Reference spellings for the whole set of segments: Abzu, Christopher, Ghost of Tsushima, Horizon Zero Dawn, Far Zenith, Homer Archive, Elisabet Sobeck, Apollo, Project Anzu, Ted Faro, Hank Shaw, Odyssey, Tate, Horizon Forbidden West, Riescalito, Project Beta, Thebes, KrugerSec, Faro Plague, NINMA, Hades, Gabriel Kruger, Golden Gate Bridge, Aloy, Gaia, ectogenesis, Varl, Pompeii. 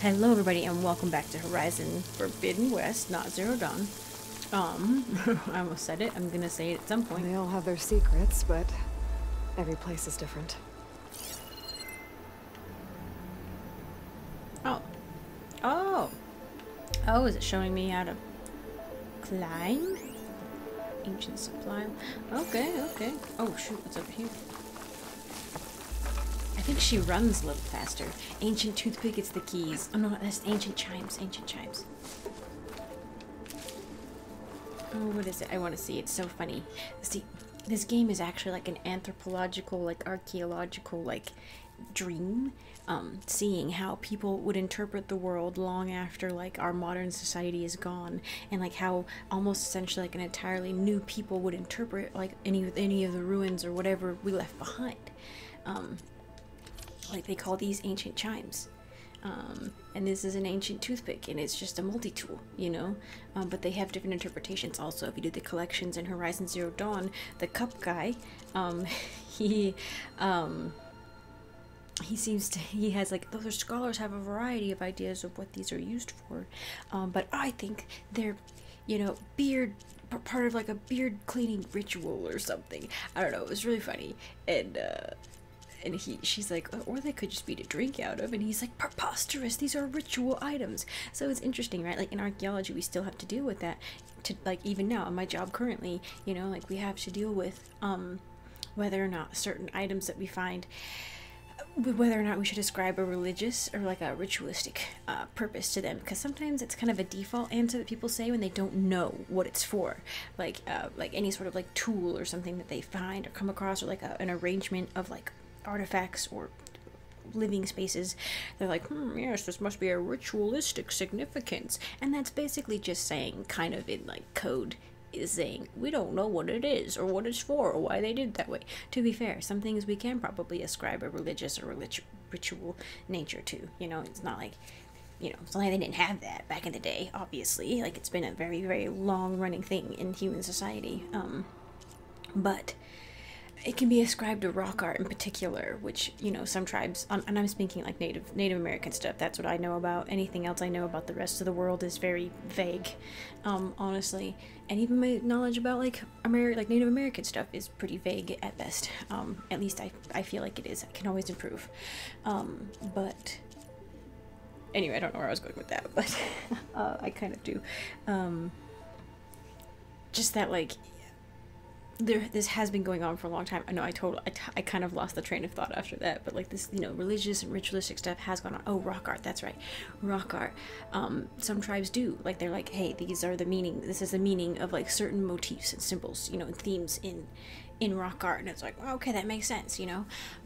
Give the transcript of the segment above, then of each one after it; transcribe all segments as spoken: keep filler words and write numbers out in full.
Hello everybody and welcome back to Horizon Forbidden West, not Zero Dawn. Um, I almost said it. I'm gonna say it at some point. They all have their secrets, but every place is different. Oh. Oh! Oh, is it showing me how to climb? Ancient supply. Okay, okay. Oh shoot, what's over here? I think she runs a little faster. Ancient toothpick gets the keys. Oh no, that's ancient chimes, ancient chimes. Oh, what is it? I want to see. It's so funny. See, this game is actually like an anthropological, like archaeological, like dream. Um, seeing how people would interpret the world long after like our modern society is gone, and like how almost essentially like an entirely new people would interpret like any any of the ruins or whatever we left behind. Um, Like they call these ancient chimes, um, and this is an ancient toothpick, and it's just a multi-tool, you know. Um, but they have different interpretations. Also, if you do the collections in Horizon Zero Dawn, the cup guy, um, he, um, he seems to he has like other scholars have a variety of ideas of what these are used for, um, but I think they're, you know, beard. part of like a beard cleaning ritual or something. I don't know. It was really funny, and. Uh, And he, she's like, oh, or they could just be to drink out of. And he's like, preposterous, these are ritual items. So it's interesting, right? Like in archaeology, we still have to deal with that. To, like even now, in my job currently, you know, like we have to deal with um, whether or not certain items that we find, whether or not we should ascribe a religious or like a ritualistic uh, purpose to them. Because sometimes it's kind of a default answer that people say when they don't know what it's for. Like, uh, like any sort of like tool or something that they find or come across, or like a, an arrangement of like artifacts or living spaces, they're like, hmm, yes, this must be a ritualistic significance. And that's basically just saying, kind of in like code, is saying, we don't know what it is or what it's for or why they did it that way. To be fair, some things we can probably ascribe a religious or religious ritual nature to. You know, it's not like, you know, it's not like they didn't have that back in the day, obviously. Like, it's been a very, very long-running thing in human society. Um, but... it can be ascribed to rock art in particular, which, you know, some tribes, um, and I'm speaking like Native Native American stuff, that's what I know about. Anything else I know about the rest of the world is very vague, um, honestly. And even my knowledge about, like, Ameri like Native American stuff is pretty vague at best. Um, at least I, I feel like it is. I can always improve. Um, but... anyway, I don't know where I was going with that, but uh, I kind of do. Um, just that, like... There, this has been going on for a long time. I know I totally, I, t I kind of lost the train of thought after that, but like this, you know, religious and ritualistic stuff has gone on. Oh, rock art, that's right. Rock art. Um, some tribes do, like they're like, hey, these are the meaning, this is the meaning of like certain motifs and symbols, you know, and themes in, in rock art. And it's like, well, okay, that makes sense, you know?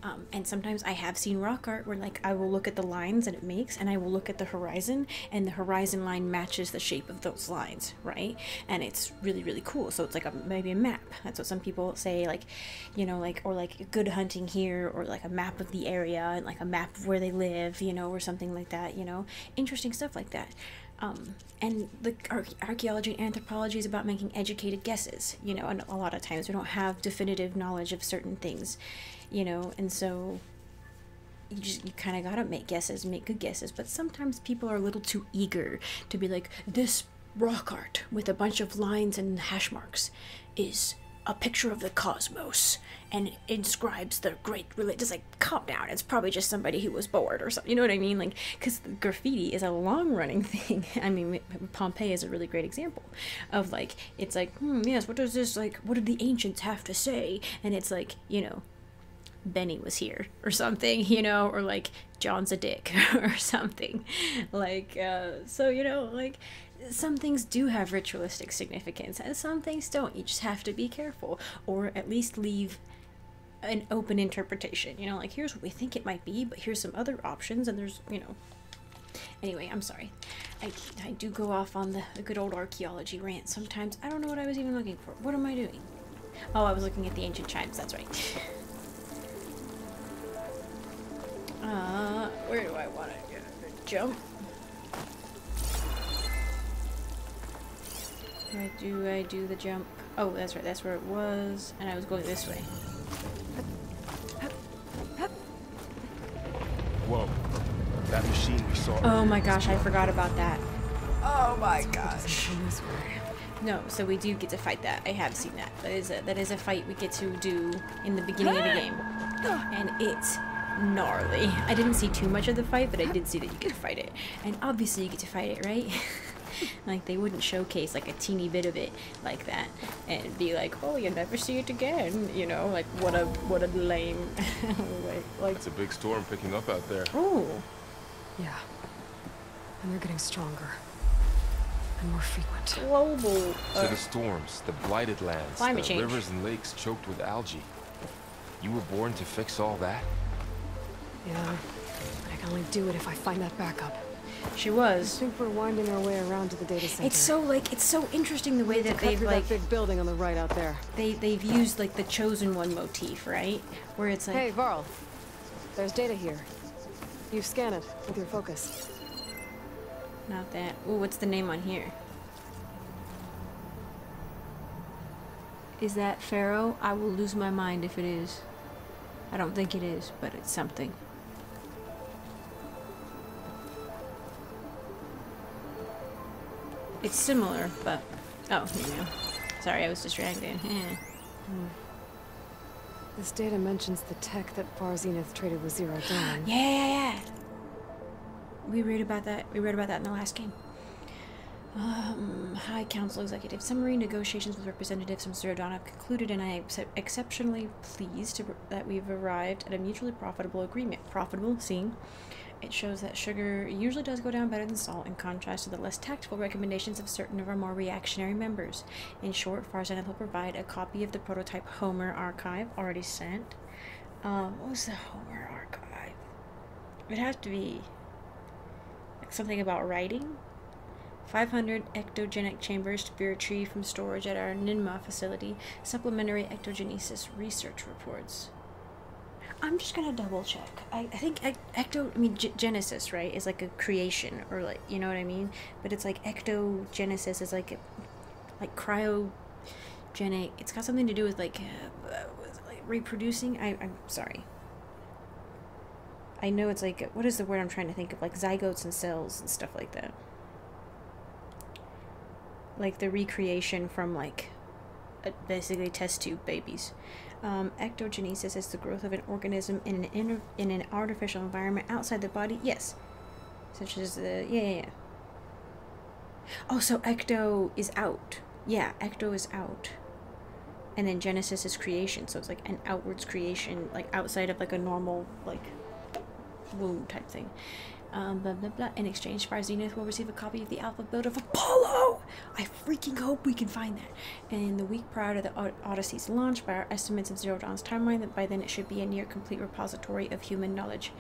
Um, and sometimes I have seen rock art where like, I will look at the lines that it makes, and I will look at the horizon, and the horizon line matches the shape of those lines, right? And it's really, really cool. So it's like a, maybe a map. That's some people say, like, you know, like, or like good hunting here, or like a map of the area, and like a map of where they live, you know, or something like that, you know, interesting stuff like that. Um, and the ar archaeology and anthropology is about making educated guesses, you know, and a lot of times we don't have definitive knowledge of certain things, you know, and so you just, you kind of gotta make guesses, make good guesses, but sometimes people are a little too eager to be like, this rock art with a bunch of lines and hash marks is a picture of the cosmos and it inscribes the great religion. Just like, calm down, it's probably just somebody who was bored or something, you know what I mean? Like, because graffiti is a long-running thing. I mean, Pompeii is a really great example of like, it's like, hmm, yes, what does this, like, what did the ancients have to say? And it's like, you know, Benny was here or something, you know, or like John's a dick or something, like, uh, so, you know, like, some things do have ritualistic significance and some things don't. You just have to be careful, or at least leave an open interpretation, you know, like, here's what we think it might be, but here's some other options, and there's, you know, anyway, I'm sorry, I, I do go off on the, the good old archaeology rant sometimes. I don't know what I was even looking for. What am I doing? Oh, I was looking at the ancient chimes, that's right. Uh, where do I want to jump? Where do I do the jump? Oh, that's right, that's where it was, and I was going this way. Whoa, that machine we sorry. Oh my gosh, I forgot about that. Oh my gosh. No, so we do get to fight that. I have seen that. That is a, that is a fight we get to do in the beginning of the game. And it's gnarly. I didn't see too much of the fight, but I did see that you could fight it. And obviously you get to fight it, right? Like, they wouldn't showcase, like, a teeny bit of it like that and be like, oh, you'll never see it again, you know? Like, what a, what a lame... like, like... It's a big storm picking up out there. Oh. Yeah. And they're getting stronger. And more frequent. Global... Uh, to the storms, the blighted lands, climate the change. Rivers and lakes choked with algae. You were born to fix all that? Yeah. But I can only do it if I find that backup. She was. I think we're winding our way around to the data center. It's so like it's so interesting the way that they've like that big building on the right out there. They they've used like the chosen one motif, right? Where it's like, hey Varl, there's data here. You scan it with your focus. Not that. Ooh, what's the name on here? Is that Faro? I will lose my mind if it is. I don't think it is, but it's something. It's similar, but oh, here we go. Sorry, I was distracted. Yeah. Mm. This data mentions the tech that Far Zenith traded with Zero Dawn. Yeah, yeah, yeah. We read about that. We read about that in the last game. Um, High Council Executive Summary. Negotiations with representatives from Zero Dawn have concluded, and I am exceptionally pleased to, that we've arrived at a mutually profitable agreement. Profitable, seeing. It shows that sugar usually does go down better than salt, in contrast to the less tactful recommendations of certain of our more reactionary members. In short, Far Zenith will provide a copy of the prototype Homer Archive, already sent. Um, what was the Homer Archive? It'd have to be like something about writing. five hundred ectogenic chambers to be retrieved from storage at our NINMA facility. Supplementary ectogenesis research reports. I'm just gonna double check. I, I think ecto, I mean, g genesis, right, is like a creation, or like, you know what I mean? But it's like ectogenesis is like, a, like cryogenic. It's got something to do with like, uh, with like reproducing. I, I'm sorry. I know it's like, what is the word I'm trying to think of? Like zygotes and cells and stuff like that. Like the recreation from like, basically test tube babies. Um, ectogenesis is the growth of an organism in an inter in an artificial environment outside the body. Yes, such as the yeah, yeah, yeah. Oh, so ecto is out. Yeah, ecto is out, and then genesis is creation. So it's like an outwards creation, like outside of like a normal like womb type thing. Um, blah blah blah. In exchange, Far Zenith will receive a copy of the alpha build of Apollo! I freaking hope we can find that. And in the week prior to the Odyssey's launch, by our estimates of Zero Dawn's timeline, that by then it should be a near complete repository of human knowledge.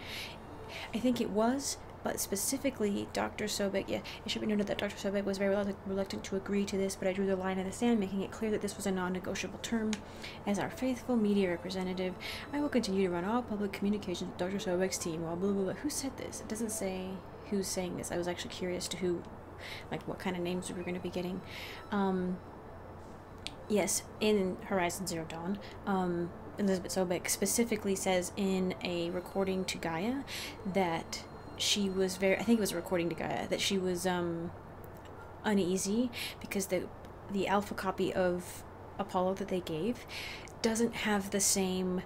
I think it was, but specifically Doctor Sobeck, yeah, it should be noted that Doctor Sobeck was very reluctant to agree to this, but I drew the line in the sand, making it clear that this was a non-negotiable term. As our faithful media representative, I will continue to run all public communications with Doctor Sobeck's team, while blah, blah, blah. Who said this? It doesn't say who's saying this. I was actually curious to who, like, what kind of names we were going to be getting. Um, yes, in Horizon Zero Dawn, um, Elisabet Sobeck specifically says in a recording to Gaia that... she was very, I think it was a recording to Gaia, that she was um, uneasy because the the alpha copy of Apollo that they gave doesn't have the same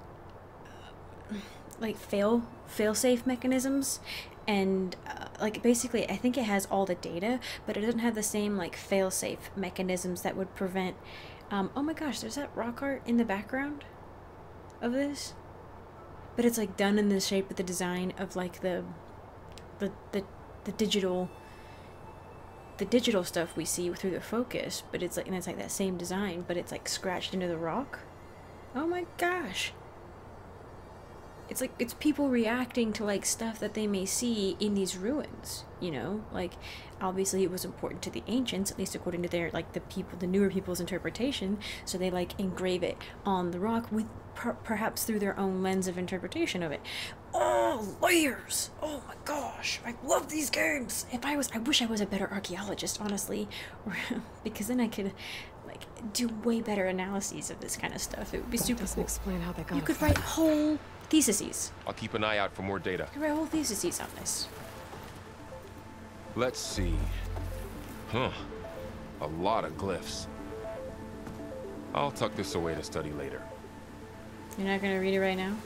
uh, like fail fail-safe mechanisms, and uh, like basically I think it has all the data, but it doesn't have the same like fail-safe mechanisms that would prevent um, oh my gosh, there's that rock art in the background of this, but it's like done in the shape of the design of like the The, the the digital the digital stuff we see through the focus, but it's like, and it's like that same design, but it's like scratched into the rock. Oh my gosh, it's like it's people reacting to like stuff that they may see in these ruins, you know? Like obviously it was important to the ancients, at least according to their like the people the newer people's interpretation, so they like engrave it on the rock with per perhaps through their own lens of interpretation of it. Oh, layers! Oh my gosh, I love these games! If I was, I wish I was a better archaeologist, honestly, because then I could, like, do way better analyses of this kind of stuff. It would be that super cool. Explain how they got you could fight. Write whole theses. I'll keep an eye out for more data. I could write whole theses on this. Let's see. Huh. A lot of glyphs. I'll tuck this away to study later. You're not going to read it right now?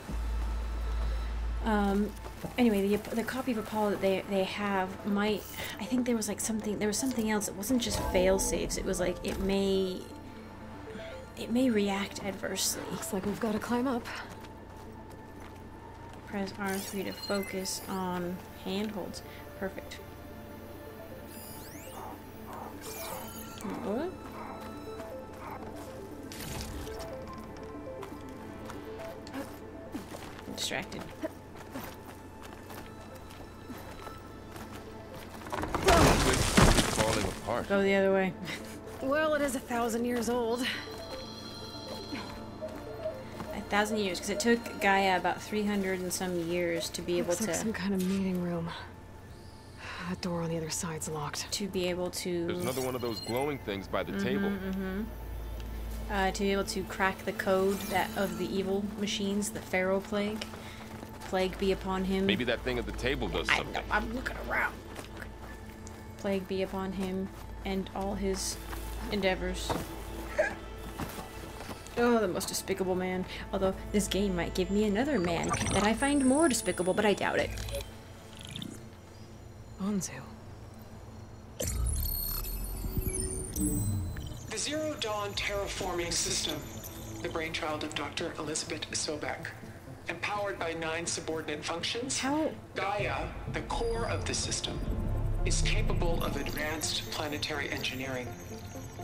Um, anyway, the, the copy of Apollo that they, they have might... I think there was like something... There was something else. It wasn't just fail-safes. It was like it may... It may react adversely. Looks like we've got to climb up. Press R three to focus on handholds. Perfect. What? I'm distracted. Falling apart. Go the other way. Well, it is a thousand years old. A thousand years, because it took Gaia about three hundred and some years to be able to. Looks like some kind of meeting room. That door on the other side's locked. To be able to... There's another one of those glowing things by the mm-hmm, table. Mm-hmm. Uh, to be able to crack the code that of the evil machines, the Faro Plague. Plague be upon him. Maybe that thing at the table does I, something. I, I'm looking around. Plague be upon him and all his endeavors. Oh, the most despicable man. Although, this game might give me another man that I find more despicable, but I doubt it. Anzu. The Zero Dawn terraforming system, the brainchild of Doctor Elisabet Sobeck, empowered by nine subordinate functions. How? Gaia, the core of the system, is capable of advanced planetary engineering,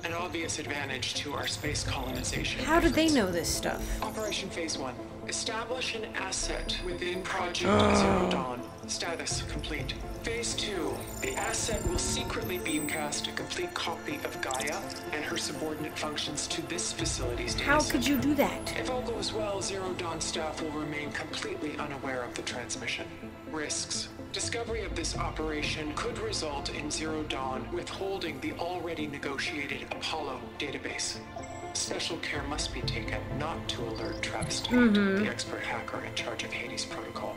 an obvious advantage to our space colonization. How did they know this stuff? Operation Phase One: establish an asset within Project oh. Zero Dawn. Status complete. Phase two. The asset will secretly beamcast a complete copy of Gaia and her subordinate functions to this facility's data. How could you do that? If all goes well, Zero Dawn staff will remain completely unaware of the transmission. Risks. Discovery of this operation could result in Zero Dawn withholding the already negotiated Apollo database. Special care must be taken not to alert Travis Tate, mm-hmm. the expert hacker in charge of Hades protocol.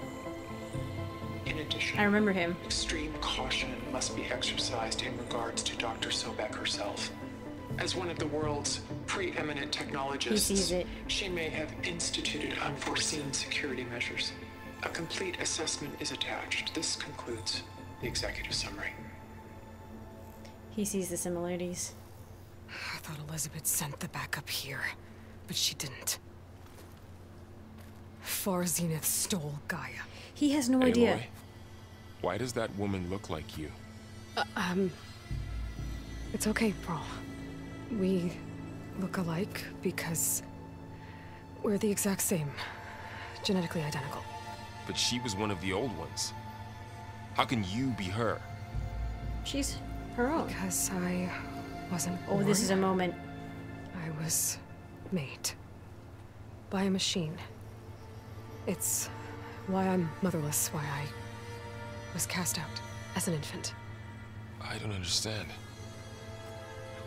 In addition, I remember him. Extreme caution must be exercised in regards to Doctor Sobeck herself. As one of the world's preeminent technologists, he sees it. She may have instituted unforeseen security measures. A complete assessment is attached. This concludes the executive summary. He sees the similarities. I thought Elizabeth sent the backup here, but she didn't. Far Zenith stole Gaia. He has no Aloy, idea. Why does that woman look like you? Uh, um, it's okay, Varl. We look alike because we're the exact same, genetically identical. But she was one of the old ones. How can you be her? She's her own. Because I wasn't born. Oh, this is a moment. I was made by a machine. It's why I'm motherless, why I was cast out as an infant. I don't understand.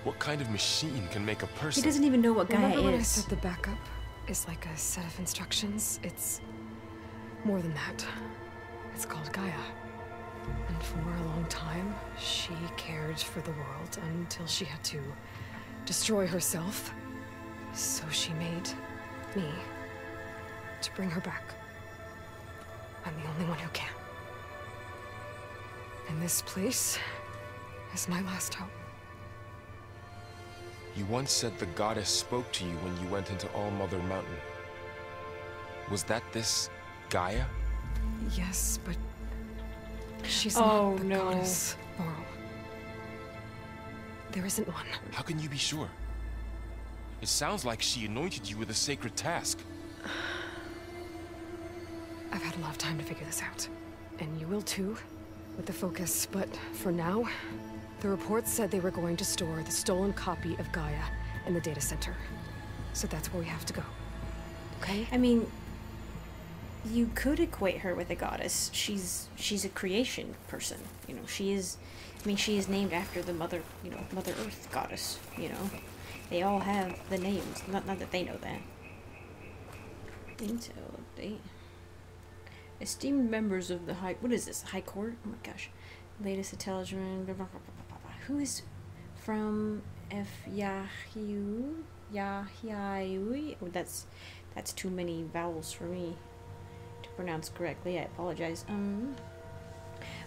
What kind of machine can make a person? He doesn't even know what Gaia is. Remember when I said the backup is like a set of instructions? It's more than that. It's called Gaia. And for a long time, she cared for the world until she had to destroy herself. So she made me to bring her back. I'm the only one who can. And this place is my last hope. You once said the goddess spoke to you when you went into All Mother Mountain. Was that this Gaia? Yes, but she's oh, not the no. goddess, Varl. There isn't one. How can you be sure? It sounds like she anointed you with a sacred task. I've had a lot of time to figure this out, and you will too, with the focus, but for now, the report said they were going to store the stolen copy of Gaia in the data center, so that's where we have to go, okay? I mean, you could equate her with a goddess. She's she's a creation person, you know, she is, I mean, she is named after the mother, you know, Mother Earth goddess, you know? They all have the names, not, not that they know that. Intel update. Esteemed members of the High... What is this? High Court? Oh my gosh. latest intelligence. Blah, blah, blah, blah, blah. Who is from F Yahyu? Yahyu? Oh, that's that's too many vowels for me to pronounce correctly. I apologize. Um.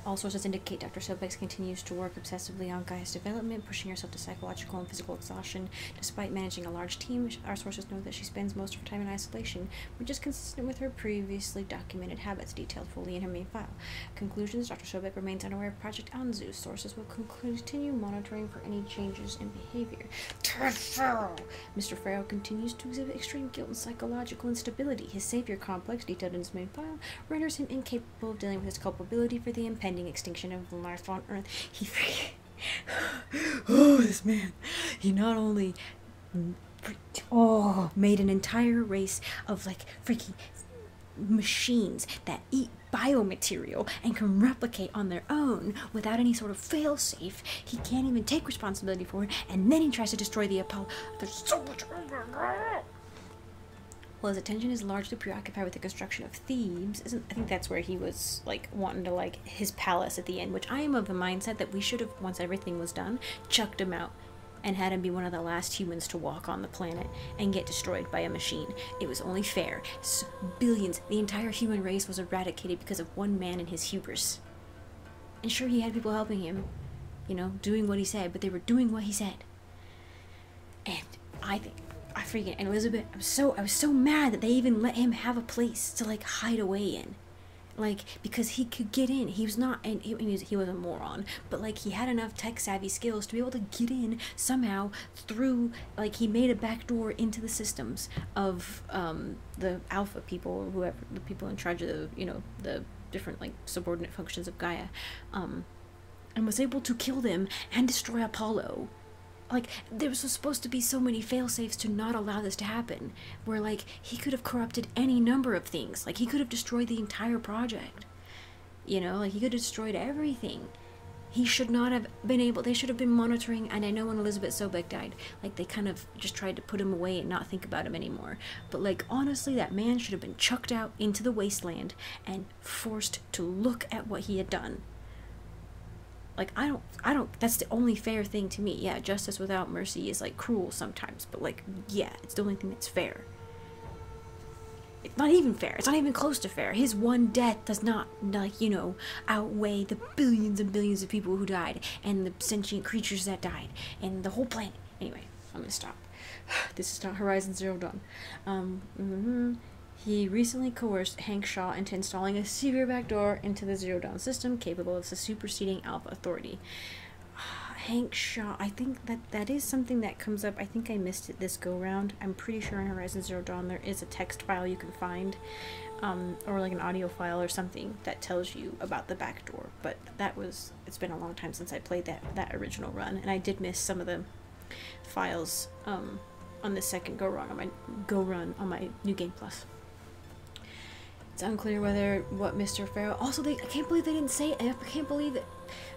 All sources indicate Doctor Sobeck continues to work obsessively on Gaia's development, pushing herself to psychological and physical exhaustion. Despite managing a large team, our sources know that she spends most of her time in isolation, which is consistent with her previously documented habits, detailed fully in her main file. Conclusions: Doctor Sobeck remains unaware of Project Anzu. Sources will continue monitoring for any changes in behavior. Ted Faro! Mister Faro continues to exhibit extreme guilt and psychological instability. His savior complex, detailed in his main file, renders him incapable of dealing with his culpability for the impending extinction of life on Earth. He oh, this man, he not only oh made an entire race of like freaking machines that eat biomaterial and can replicate on their own without any sort of failsafe. He can't even take responsibility for it, and then he tries to destroy the Apollo. There's so much. Well, his attention is largely preoccupied with the construction of Thebes. Isn't, I think that's where he was, like, wanting to, like, his palace at the end, which I am of the mindset that we should have, once everything was done, chucked him out and had him be one of the last humans to walk on the planet and get destroyed by a machine. It was only fair. So billions, the entire human race was eradicated because of one man and his hubris. And sure, he had people helping him, you know, doing what he said, but they were doing what he said. And I think... I freaking Elisabet, I'm so I was so mad that they even let him have a place to like hide away in, like, because he could get in. He was not, and he, he, was, he was a moron, but like he had enough tech savvy skills to be able to get in somehow through, like, he made a back door into the systems of um, the alpha people, or whoever the people in charge of the, you know, the different like subordinate functions of Gaia, um, and was able to kill them and destroy Apollo. Like, there was supposed to be so many fail-safes to not allow this to happen, where, like, he could have corrupted any number of things. Like, he could have destroyed the entire project. You know, like, he could have destroyed everything. He should not have been able, they should have been monitoring, and I know when Elisabet Sobeck died, like, they kind of just tried to put him away and not think about him anymore. But, like, honestly, that man should have been chucked out into the wasteland and forced to look at what he had done. Like, I don't, I don't, that's the only fair thing to me. Yeah, justice without mercy is, like, cruel sometimes, but, like, yeah, it's the only thing that's fair. It's not even fair. It's not even close to fair. His one death does not, like, you know, outweigh the billions and billions of people who died, and the sentient creatures that died, and the whole planet. Anyway, I'm gonna stop. This is not Horizon Zero Dawn. Um, mm-hmm. He recently coerced Hank Shaw into installing a severe backdoor into the Zero Dawn system capable of superseding Alpha authority. Uh, Hank Shaw, I think that that is something that comes up. I think I missed it this go-round. I'm pretty sure in Horizon Zero Dawn there is a text file you can find, um, or like an audio file or something that tells you about the backdoor. But that was, it's been a long time since I played that, that original run, and I did miss some of the files um, on the second go-round on my go-run on my New Game Plus. It's unclear whether what Mister Faro. Also, they I can't believe they didn't say. I can't believe that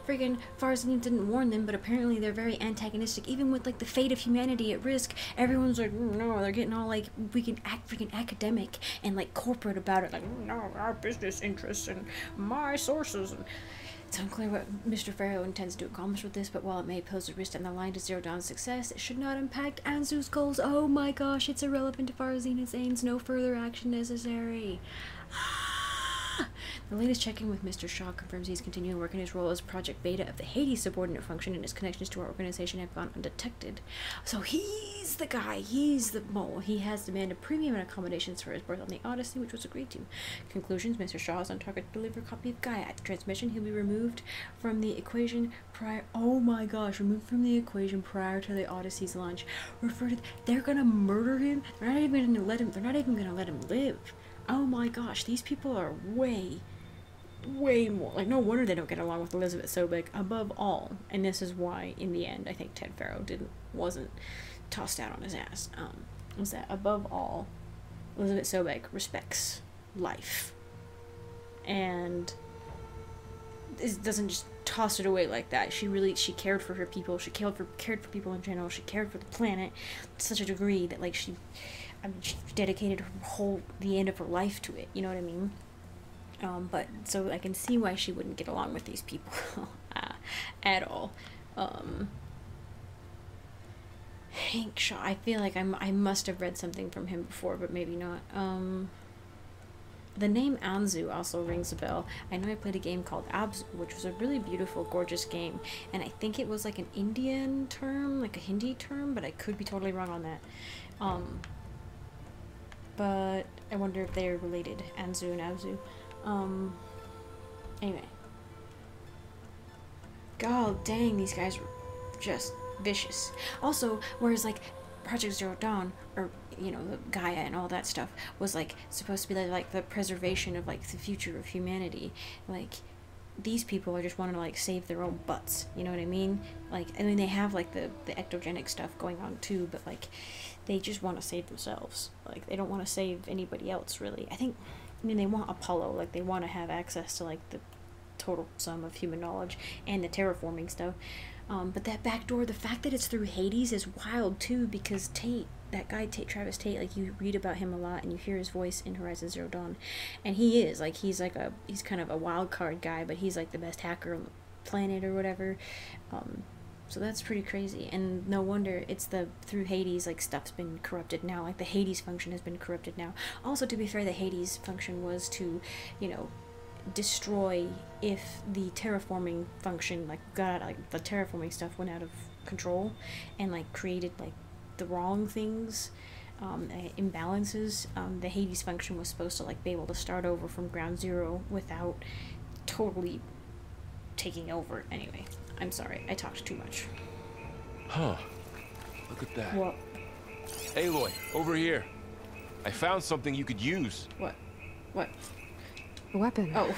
friggin' Far Zenith didn't warn them. But apparently they're very antagonistic. Even with like the fate of humanity at risk, everyone's like, mm, no. They're getting all like we can act freaking academic and like corporate about it. Like, mm, no, our business interests and my sources. And it's unclear what Mister Faro intends to accomplish with this. But while it may pose a risk on the line to Zero Dawn's success, it should not impact Anzu's goals. Oh my gosh, it's irrelevant to Far Zenith's aims. No further action necessary. The latest check-in with Mister Shaw confirms he's continuing to work in his role as Project Beta of the Hades subordinate function, and his connections to our organization have gone undetected. So he's the guy, he's the mole. He has demanded premium and accommodations for his birth on the Odyssey, which was agreed to. Conclusions: Mister Shaw is on target to deliver a copy of Gaia. At the transmission, he'll be removed from the equation prior- oh my gosh, removed from the equation prior to the Odyssey's launch. Refer to- they're gonna murder him? They're not even gonna let him- they're not even gonna let him live. Oh my gosh, these people are way, way more, like, no wonder they don't get along with Elisabet Sobeck above all. And this is why, in the end, I think Ted Faro didn't, wasn't tossed out on his ass. Um, was that above all, Elisabet Sobeck respects life. And this doesn't just toss it away like that. She really, she cared for her people, she cared for, cared for people in general, she cared for the planet to such a degree that, like, she... I mean, she dedicated her whole, the end of her life to it, you know what I mean? Um, but, so I can see why she wouldn't get along with these people. at all. Um, Hank Shaw. I feel like I'm, I must have read something from him before, but maybe not. Um, the name Anzu also rings a bell. I know I played a game called Abzu, which was a really beautiful, gorgeous game. And I think it was like an Indian term, like a Hindi term, but I could be totally wrong on that. Um, but I wonder if they're related, Anzu and Abzu. Um, anyway. God dang, these guys were just vicious. Also, whereas like Project Zero Dawn, or you know, the Gaia and all that stuff was like supposed to be like, like the preservation of like the future of humanity, like these people are just wanting to like save their own butts, you know what I mean? Like, I mean, they have like the, the ectogenic stuff going on too, but like they just want to save themselves. Like they don't want to save anybody else really. I think, I mean, they want Apollo, like they want to have access to like the total sum of human knowledge and the terraforming stuff. Um, but that back door, the fact that it's through Hades is wild too, because Tate, that guy Tate, Travis Tate, like you read about him a lot and you hear his voice in Horizon Zero Dawn, and he is like, he's like a, he's kind of a wild card guy, but he's like the best hacker on the planet or whatever. Um, so that's pretty crazy, and no wonder it's the through Hades like stuff's been corrupted now, like the Hades function has been corrupted now. Also, to be fair, the Hades function was to, you know, destroy if the terraforming function like got like the terraforming stuff went out of control and like created like the wrong things, um, imbalances. Um, the Hades function was supposed to like be able to start over from ground zero without totally taking over. Anyway, I'm sorry, I talked too much. Huh, look at that. What? Aloy, over here. I found something you could use. What? What? Weapon. Oh.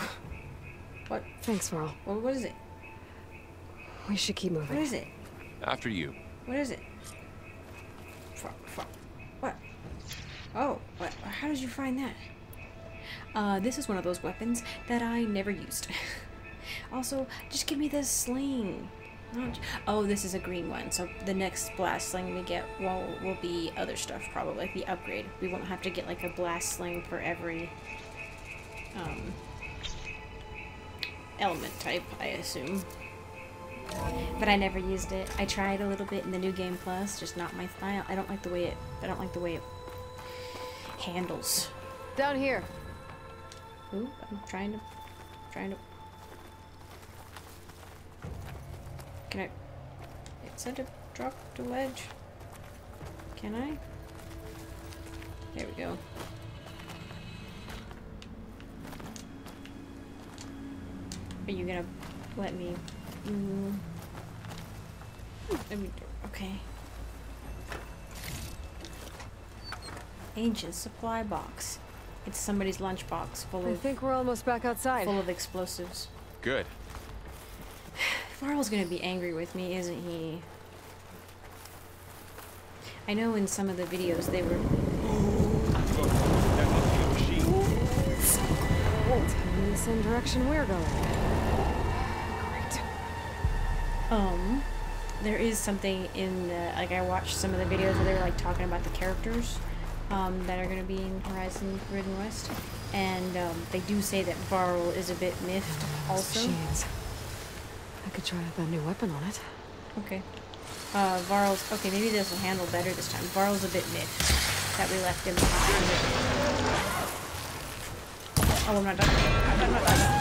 What? Thanks, Varl. Well, what is it? We should keep moving. What is it? After you. What is it? Fuck, fuck. What? Oh, what? How did you find that? Uh, this is one of those weapons that I never used. Also, just give me this sling. Oh, this is a green one, so the next blast sling we get will, will be other stuff, probably, like the upgrade. We won't have to get, like, a blast sling for every... Um, element type, I assume. But I never used it. I tried a little bit in the New Game Plus, just not my style. I don't like the way it, I don't like the way it handles. Down here. Ooh, I'm trying to, trying to. Can I, it said to drop the ledge. Can I? There we go. Are you gonna let me? Mm. Let me do it. Okay. Ancient supply box. It's somebody's lunch box full of. I think we're almost back outside. Full of explosives. Good. Varl's gonna be angry with me, isn't he? I know in some of the videos they were. It's coming in the same direction we're going. Um, there is something in the, like I watched some of the videos where they were like talking about the characters, um, that are going to be in Horizon Forbidden West, and, um, they do say that Varl is a bit miffed also. She is. I could try out that new weapon on it. Okay. Uh, Varl's, okay, maybe this will handle better this time. Varl's a bit miffed that we left him behind. Oh, I'm not done. I'm not done.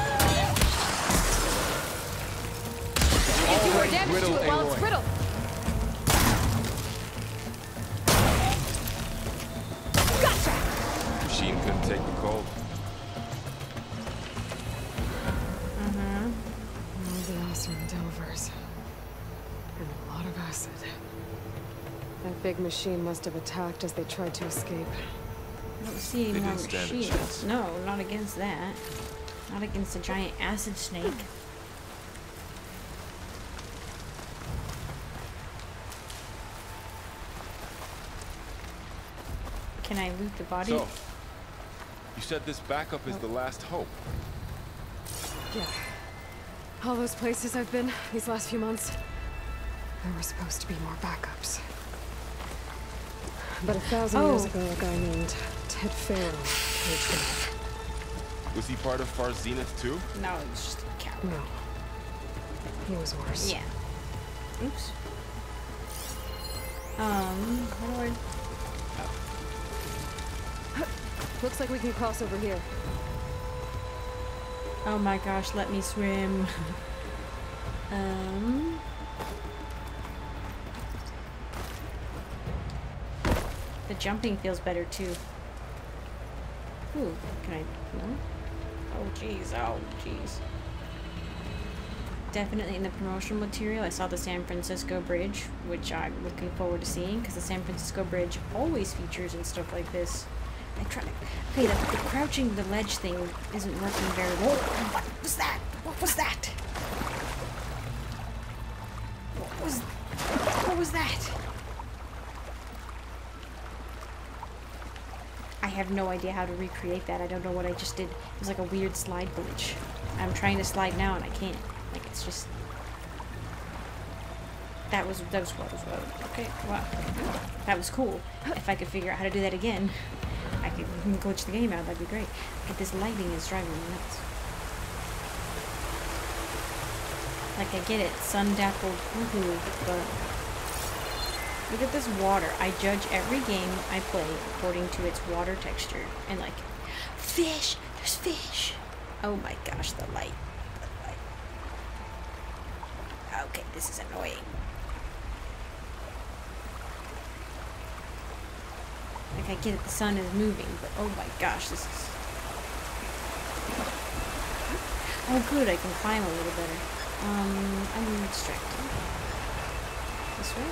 If you were damaged to it while it's brittle. Gotcha! Machine couldn't take the cold. Uh-huh. All the ice from the Delvers. And a lot of acid. That big machine must have attacked as they tried to escape. I don't see any more machines. No, not against that. Not against the giant acid snake. Can I loot the body? So, you said this backup oh. is the last hope. Yeah. All those places I've been these last few months, there were supposed to be more backups. But a thousand oh. years ago, a guy named Ted Faro. Was he part of Far Zenith too? No, it's just a coward. No. He was worse. Yeah. Oops. Um, how do I... Oh. Looks like we can cross over here. Oh my gosh, let me swim. um... The jumping feels better, too. Ooh, can I... No? Oh, jeez. Oh, jeez. Definitely in the promotional material, I saw the San Francisco Bridge, which I'm looking forward to seeing, because the San Francisco Bridge always features and stuff like this. I try... Okay, the, the crouching the ledge thing isn't working very well. What was that? What was that? What was... What was that? I have no idea how to recreate that. I don't know what I just did. It was like a weird slide glitch. I'm trying to slide now and I can't. Like, it's just... That was... That was what was what... Okay, wow. That was cool. If I could figure out how to do that again, I could glitch the game out. That'd be great. Okay, this lighting is driving me nuts. Like, I get it. Sun-dappled woohoo, but... Look at this water. I judge every game I play according to its water texture. And like, fish! There's fish! Oh my gosh, the light. The light. Okay, this is annoying. Like, I get it, the sun is moving, but oh my gosh, this is... Oh good, I can climb a little better. Um, I'm distracted. This way?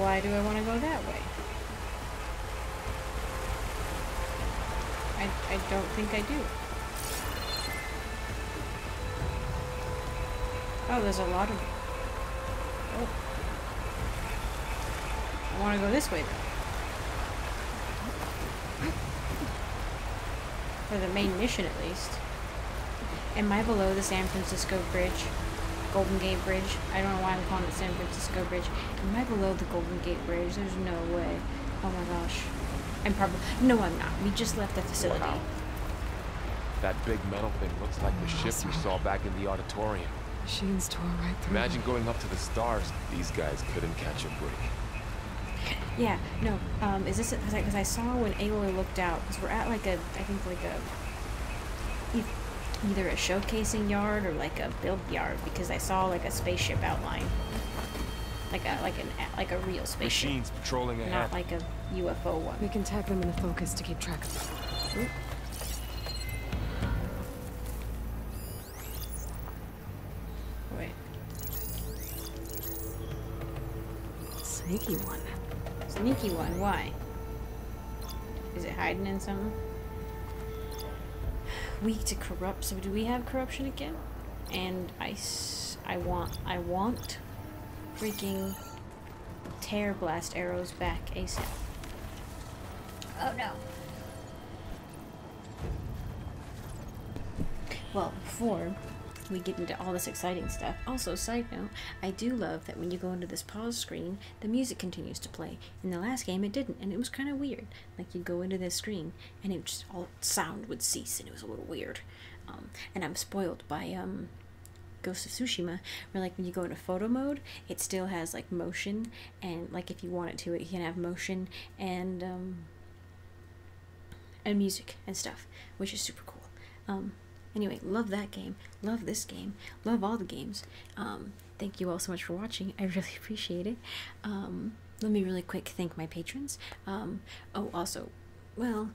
Why do I want to go that way? I, I don't think I do. Oh, there's a lot of... Oh. I want to go this way, though. For the main mission, at least. Am I below the San Francisco Bridge? Golden Gate Bridge. I don't know why I'm calling it San Francisco Bridge. Am I below the Golden Gate Bridge? There's no way. Oh my gosh. I'm probably... No, I'm not. We just left the facility. Wow. That big metal thing looks like oh, the ship awesome. we saw back in the auditorium. Machines tore right through. Imagine going up to the stars. These guys couldn't catch a break. Yeah, no. Um, is this... Because I, I saw when Aloy looked out. Because we're at like a... I think like a... Either a showcasing yard or like a build yard, because I saw like a spaceship outline, like a like an like a real spaceship. Machines patrolling ahead. Not like a U F O one. We can tag them in the focus to keep track of them. Ooh. Wait, sneaky one. Sneaky one. Why? Is it hiding in something? Weak to corrupt, so do we have corruption again? And ice. I want, I want freaking tear blast arrows back ASAP. Oh no. Well, before we get into all this exciting stuff, also, side note, I do love that when you go into this pause screen, the music continues to play. In the last game, it didn't, and it was kind of weird. Like, you'd go into this screen, and it just, all sound would cease, and it was a little weird. Um, and I'm spoiled by, um, Ghost of Tsushima, where, like, when you go into photo mode, it still has, like, motion, and, like, if you want it to, it can have motion, and, um, and music, and stuff, which is super cool. Um, Anyway, love that game, love this game, love all the games. Um, thank you all so much for watching. I really appreciate it. Um, let me really quick thank my patrons. Um, oh, also, well,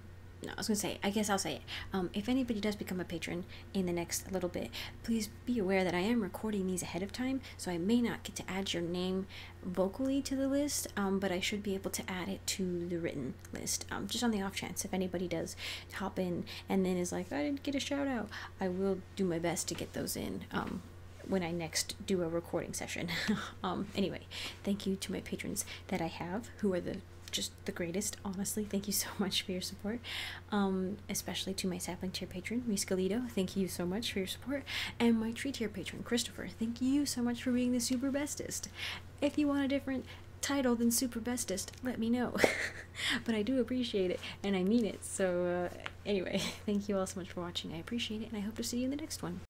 no, I was going to say, I guess I'll say it. Um, if anybody does become a patron in the next little bit, please be aware that I am recording these ahead of time, so I may not get to add your name vocally to the list, um, but I should be able to add it to the written list, um, just on the off chance if anybody does hop in and then is like, I didn't get a shout out. I will do my best to get those in um, when I next do a recording session. um, anyway, thank you to my patrons that I have, who are the just the greatest, honestly. Thank you so much for your support, um especially to my sapling tier patron Riescalito. Thank you so much for your support. And my tree tier patron Christopher, thank you so much for being the super bestest. If you want a different title than Super Bestest, let me know. But I do appreciate it, and I mean it. So uh, anyway, thank you all so much for watching. I appreciate it, and I hope to see you in the next one.